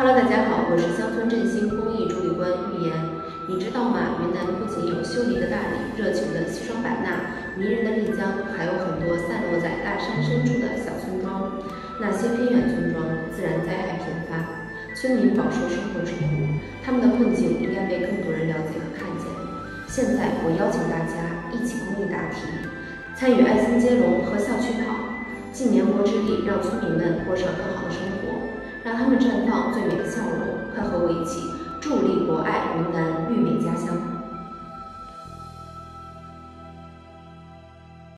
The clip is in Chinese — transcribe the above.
Hello， 大家好，我是乡村振兴公益主理官玉岩。你知道吗？云南不仅有秀丽的大理、热情的西双版纳、迷人的丽江，还有很多散落在大山深处的小村庄。那些偏远村庄自然灾害频发，村民饱受生活之苦，他们的困境应该被更多人了解和看见。现在，我邀请大家一起公益答题，参与爱心接龙和校区跑，尽年国之力，让村民们过上更好的生活，让他们绽放最美的笑容。快和我一起助力博爱云南绿美家乡。